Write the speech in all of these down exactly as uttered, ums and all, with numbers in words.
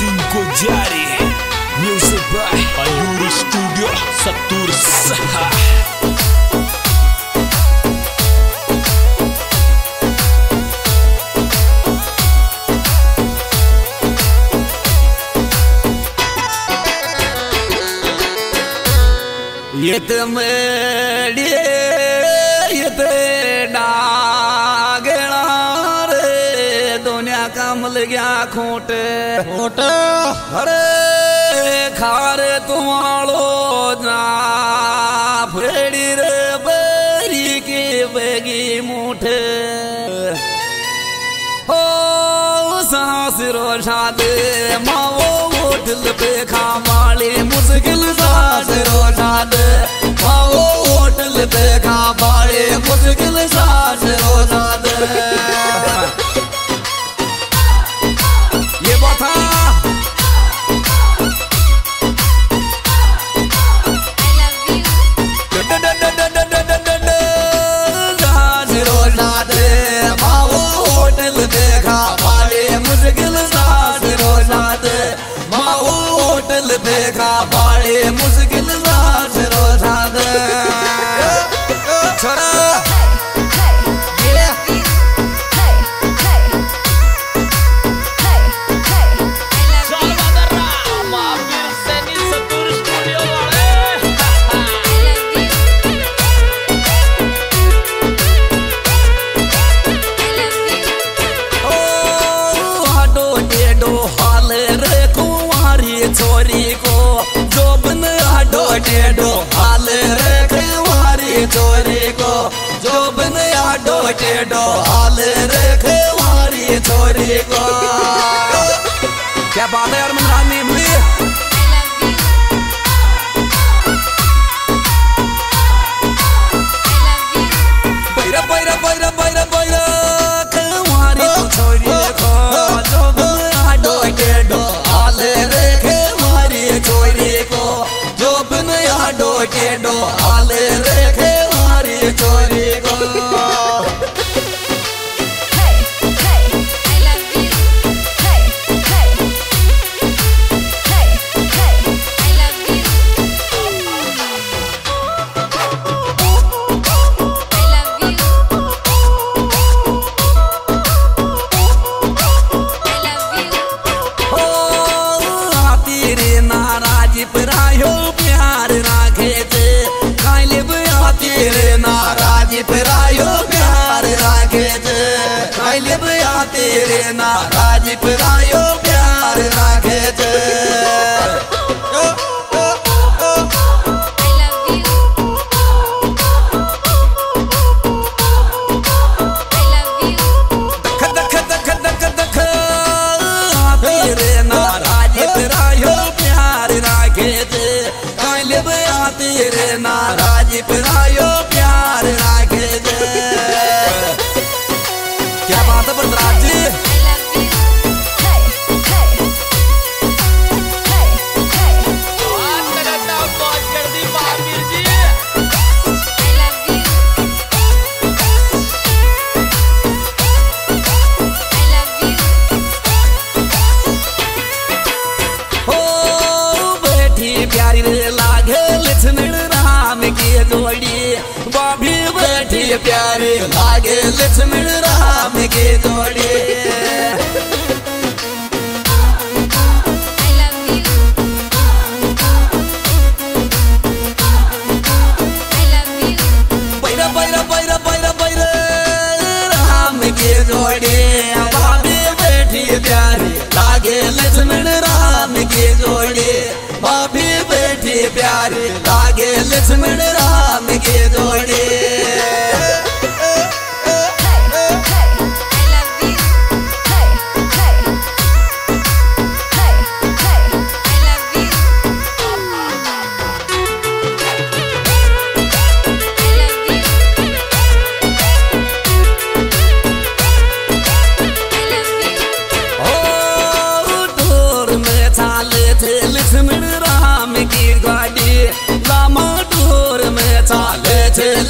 Cinco Jari Music by Ayuri Studio Satur Saha. Yet mă yet daagna re dunia ka mal gaya khote khote are khare tumalo na phedi re bari ke bagi muthe o saas ro shade mawo dil pe khamale mushkil saas ro shade देखा बारे मुश्किल सास रोजा दे ये बता I love you सास रोजा दे मावो होटल देखा बारे मुश्किल सास रोजा दे मावो होटल देखा बारे मुश्किल सास रोजा दे टेडो हाल रखे वारी छोरी को क्या बात है यार मनरानी भी बैरा बैरा बैरा बैरा बैरा खवारी तो छोरी को जो बना डो टेडो हाल रखे वारी छोरी को जो बना डो टेडो हाल रखे वारी छोरी को तेरे नाराज परायो प्यार राखे थे I love you I love you दख दख दख दख दख तेरे नाराज परायो प्यार राखे थे काले बया तेरे नाराज परायो प्यार राखे थे क्या बात है बरदराज जी प्यारे लागे लक्ष्मण राम के जोड़ी I love you I love you बैरा बैरा बैरा बैरा बैरा राम के जोड़ी भाभी बैठी प्यारे लागे लक्ष्मण राम के जोड़ी भाभी बैठी प्यारे लागे लक्ष्मण राम के जोड़ी Let's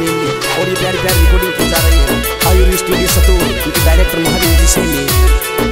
और ये प्यारी प्यारी रिकॉर्डिंग की जा रही है आयुरी स्टूडियो सतूर, उनके डायरेक्टर महादेव जी से।